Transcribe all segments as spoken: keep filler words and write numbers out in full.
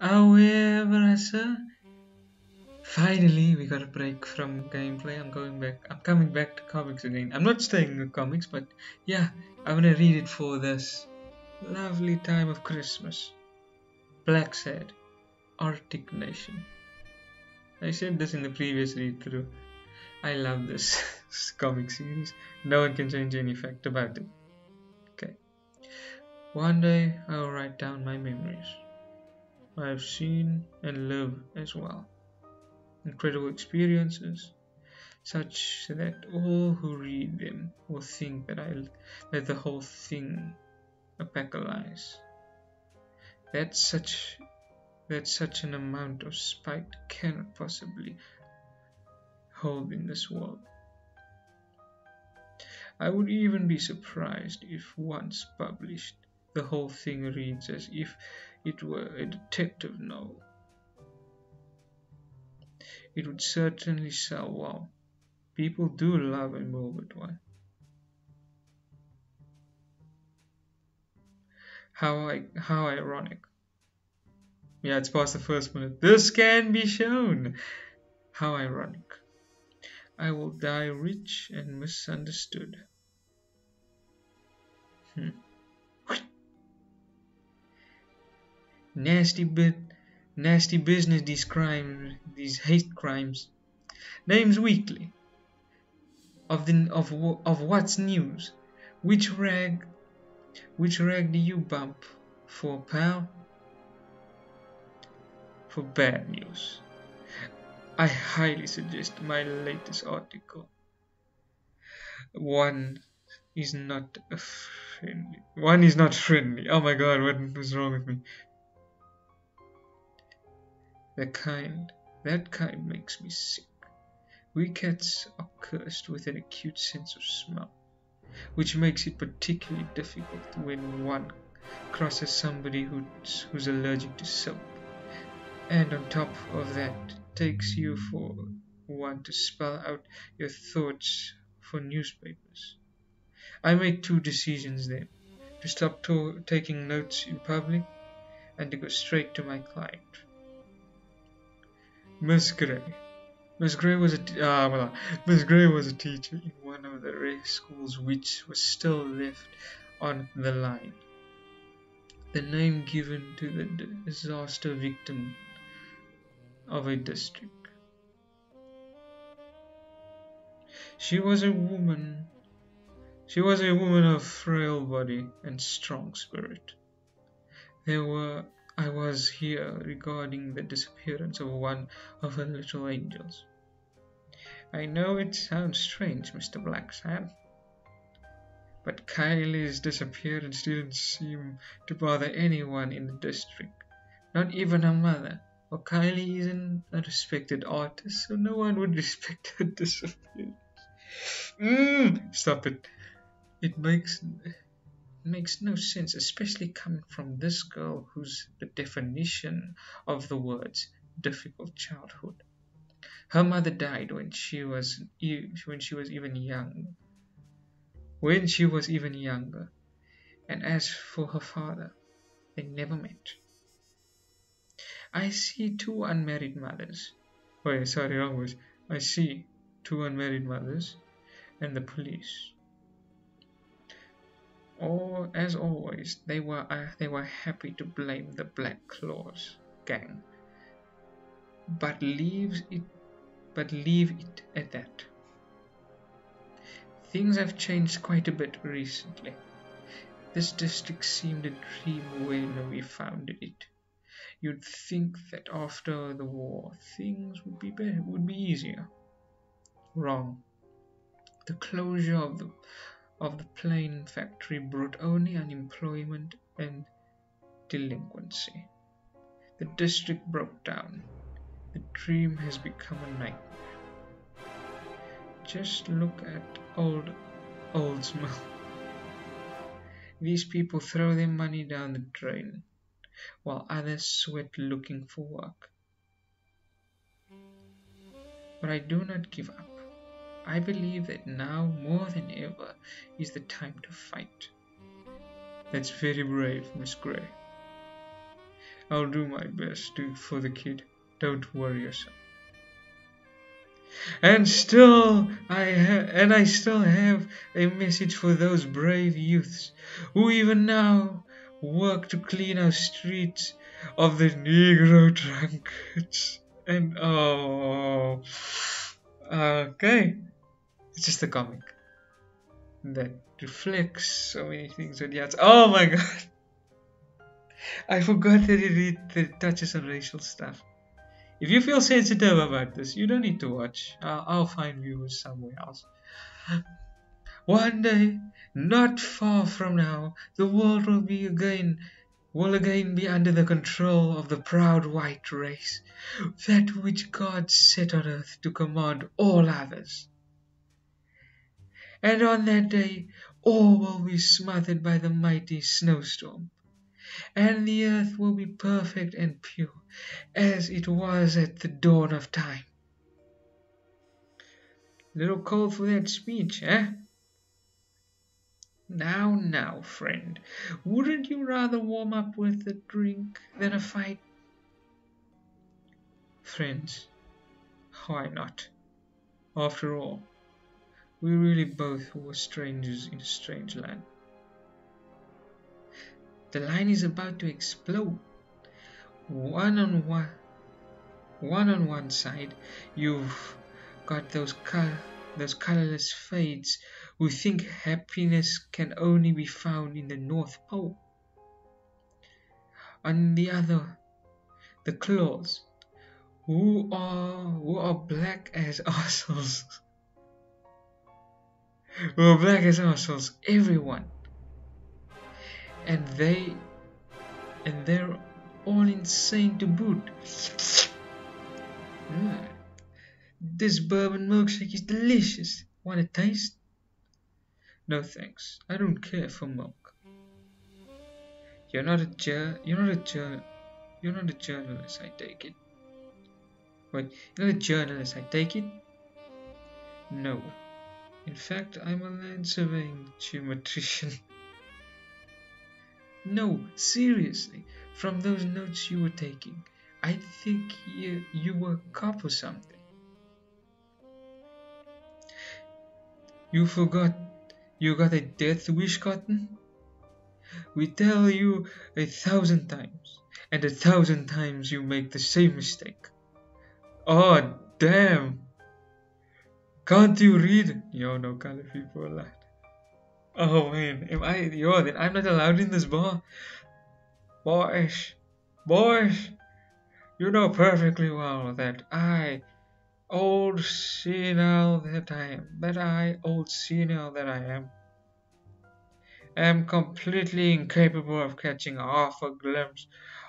However, as a finally we got a break from gameplay. I'm going back. I'm coming back to comics again. I'm not staying with comics, but yeah, I'm gonna read it for this lovely time of Christmas. Blacksad, Arctic Nation. I said this in the previous read through. I love this comic series. No one can change any fact about it. Okay. One day I will write down my memories. I have seen and lived as well. Incredible experiences, such that all who read them will think that I that the whole thing a pack of lies. That such that such an amount of spite cannot possibly hold in this world. I would even be surprised if once published, the whole thing reads as if it were a detective novel. It would certainly sell well. People do love a morbid one. How I, how ironic. Yeah, it's past the first minute. This can be shown. How ironic. I will die rich and misunderstood. Hmm. Nasty bit, nasty business. These crimes, these hate crimes. Names weekly. Of the of of what's news? Which rag, which rag do you bump for, pal? For bad news. I highly suggest my latest article. One is not friendly. One is not friendly. Oh my god, what was wrong with me? The kind, that kind makes me sick. We cats are cursed with an acute sense of smell, which makes it particularly difficult when one crosses somebody who's, who's allergic to soap. And on top of that, takes you for one to spell out your thoughts for newspapers. I made two decisions then, to stop to taking notes in public and to go straight to my client. Miss Grey. Miss Grey was a t ah, well, Miss Grey was a teacher in one of the rare schools which was still left on the line. The name given to the disaster victim of a district. She was a woman. She was a woman of frail body and strong spirit. There were. I was here regarding the disappearance of one of her little angels. I know it sounds strange, Mister Blacksad, but Kylie's disappearance didn't seem to bother anyone in the district, not even her mother. Well, Kylie isn't a respected artist, so no one would respect her disappearance. Mm, stop it. It makes, it makes no sense, especially coming from this girl who's the definition of the words, difficult childhood. Her mother died when she was, when she was even young. When she was even younger. And as for her father, they never met. I see two unmarried mothers. Wait, sorry, wrong words. I see two unmarried mothers and the police. Or, as always, they were uh, they were happy to blame the Black Claws gang, but leaves it, but leave it at that. Things have changed quite a bit recently. This district seemed a dream when we founded it. You'd think that after the war, things would be better, would be easier. Wrong. The closure of the, of the plane factory brought only unemployment and delinquency. The district broke down. The dream has become a nightmare. Just look at old Oldsmill. These people throw their money down the drain, while others sweat looking for work. But I do not give up. I believe that now more than ever is the time to fight. That's very brave, Miss Grey. I'll do my best to, for the kid. Don't worry yourself. And still, I ha- and I still have a message for those brave youths who even now work to clean our streets of the Negro drunkards. And oh, okay, it's just a comic that reflects so many things on the outside. Oh my god, I forgot that it, that it touches on racial stuff. If you feel sensitive about this, you don't need to watch. I'll, I'll find viewers somewhere else. One day, not far from now, the world will be again, will again be under the control of the proud white race, that which God set on earth to command all others. And on that day, all will be smothered by the mighty snowstorm. And the earth will be perfect and pure, as it was at the dawn of time. Little cold for that speech, eh? Now, now, friend, wouldn't you rather warm up with a drink than a fight? Friends, why not? After all, we really both were strangers in a strange land. The line is about to explode. One on one, one on one side, you've got those col- those colorless fades who think happiness can only be found in the North Pole. On the other, the Claws, who are who are black as assholes. Who are black as assholes, everyone. And they, and they're all insane to boot. Mm. This bourbon milkshake is delicious. Want a taste? No thanks. I don't care for milk. You're not a jur- You're not a jur- You're not a journalist. I take it. Wait, you're not a journalist. I take it. No. In fact, I'm a land surveying geometrician. No, seriously, from those notes you were taking, I think you, you were a cop or something. You forgot you got a death wish, Cotton? We tell you a thousand times, and a thousand times you make the same mistake. Oh, damn! Can't you read? Yo, no color people are like. Oh man, am I? Yo, then I'm not allowed in this bar. Boys, boys, you know perfectly well that I, old senile that I am, that I, old senile that I am, am completely incapable of catching half a glimpse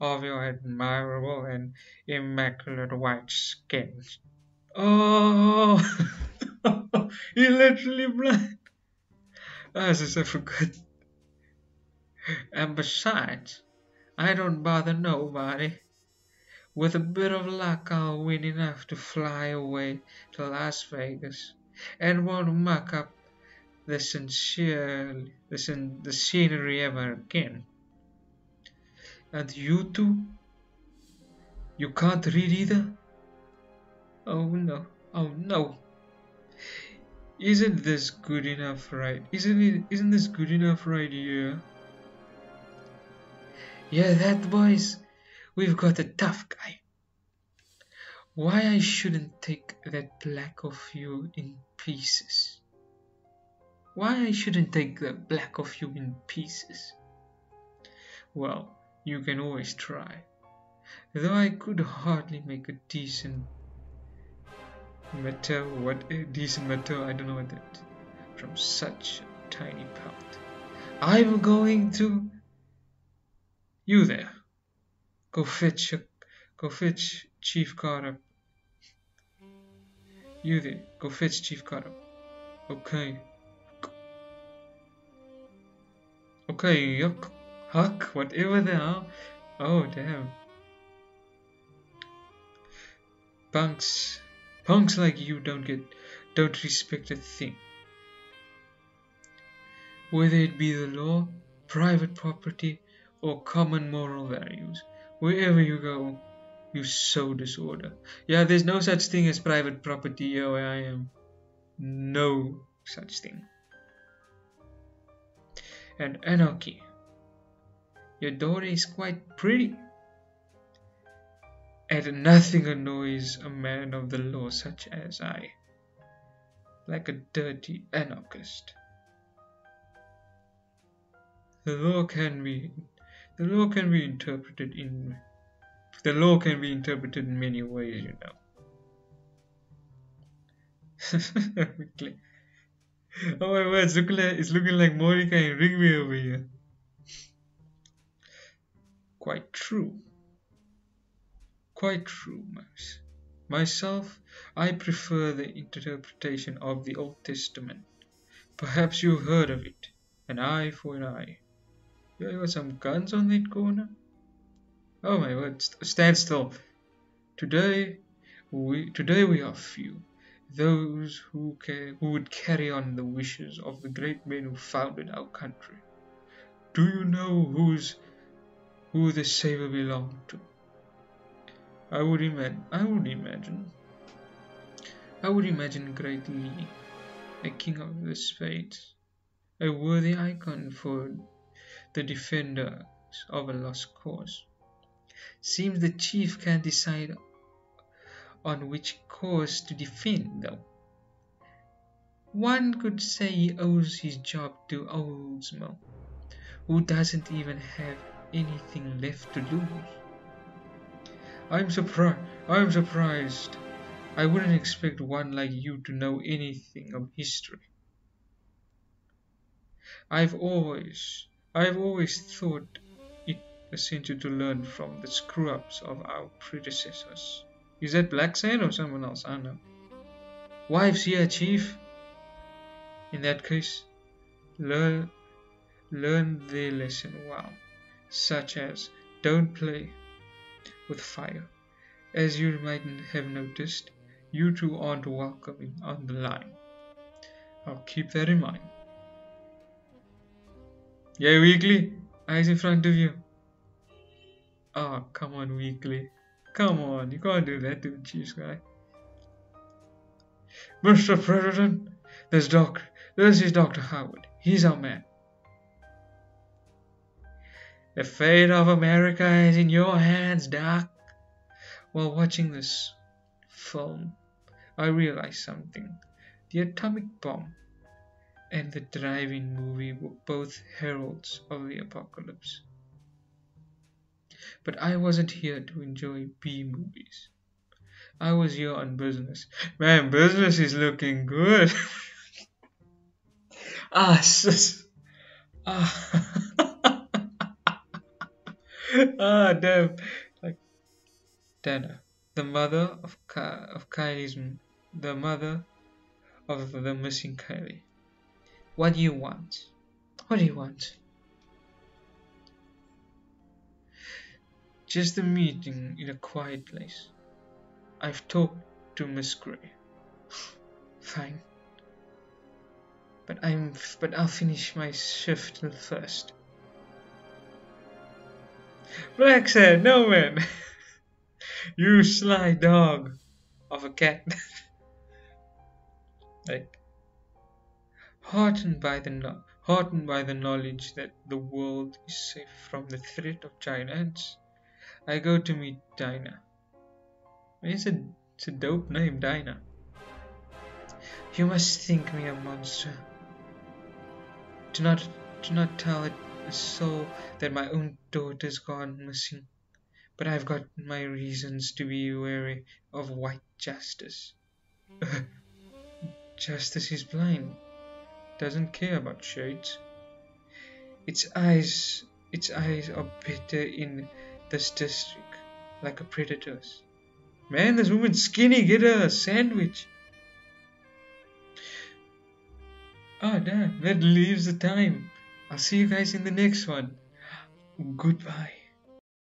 of your admirable and immaculate white skin. Oh, you're literally blind. Ah, this is so good. And besides, I don't bother nobody. With a bit of luck, I'll win enough to fly away to Las Vegas, and won't muck up the sincere, the, sin, the scenery ever again. And you two? You can't read either? Oh no! Oh no! Isn't this good enough right? Isn't it? Isn't this good enough right here? Yeah, that boys, we've got a tough guy. Why I shouldn't take that black of you in pieces? Why I shouldn't take the black of you in pieces? Well, you can always try. Though I could hardly make a decent. Matter what a decent matter, I don't know what that is. From such a tiny pound. I'm going to you there. Go fetch a, go fetch Chief Carter. You there, go fetch Chief Carter. Okay. Okay, yuck, huck, whatever the hell. Oh damn. Bunks. Punks like you don't get, don't respect a thing. Whether it be the law, private property, or common moral values, wherever you go. You sow disorder. Yeah, there's no such thing as private property here where I am. No such thing. And anarchy. Your daughter is quite pretty. And nothing annoys a man of the law such as I, like a dirty anarchist. The law can be, the law can be interpreted in, the law can be interpreted in many ways, you know. Oh my words, look like, it's looking like Monica and Rigby over here. Quite true. Quite true, Max. Myself, I prefer the interpretation of the Old Testament. Perhaps you've heard of it. An eye for an eye. You got some guns on that corner? Oh my word, st stand still. Today we, today we are few. Those who, ca who would carry on the wishes of the great men who founded our country. Do you know who's, who the saber belonged to? I would imagine. I would imagine. I would imagine Great Lee, a king of the spades, a worthy icon for the defenders of a lost cause. Seems the chief can decide on which cause to defend, though. One could say he owes his job to Oldsmill, who doesn't even have anything left to lose. I'm surprised. I'm surprised. I wouldn't expect one like you to know anything of history. I've always, I've always thought it essential to learn from the screw-ups of our predecessors. Is that Blacksad or someone else? I don't know. Wives here, Chief. In that case, learn, learn their lesson well, such as don't play with fire. As you might have noticed, you two aren't welcome on the line. I'll keep that in mind. Yeah, Weekly, eyes in front of you. Ah, oh, come on, Weekly, come on, you can't do that to the Chiefs guy. Mister President, there's Doc. This is Doctor Howard. He's our man. The fate of America is in your hands, Doc. While watching this film, I realized something. The atomic bomb and the drive-in movie were both heralds of the apocalypse. But I wasn't here to enjoy B-movies. I was here on business. Man, business is looking good. ah, sis. Ah. Ah, damn. Like Dinah, the mother of Ka of Kylie's, the mother of the missing Kylie. What do you want? What do you want? Just a meeting in a quiet place. I've talked to Miss Grey. Fine. But I'm. But I'll finish my shift first. Blacksad, no man. You sly dog of a cat. Like, heartened by the no heartened by the knowledge that the world is safe from the threat of giants, I go to meet Dinah. It's a it's a dope name, Dinah. You must think me a monster. Do not do not tell it. So that my own daughter's gone missing, but I've got my reasons to be wary of white justice. Justice is blind, doesn't care about shades. Its eyes, its eyes are bitter in this district, like a predator's. Man, this woman's skinny. Get her a sandwich. Ah, oh, damn, that leaves the time. I'll see you guys in the next one. Goodbye.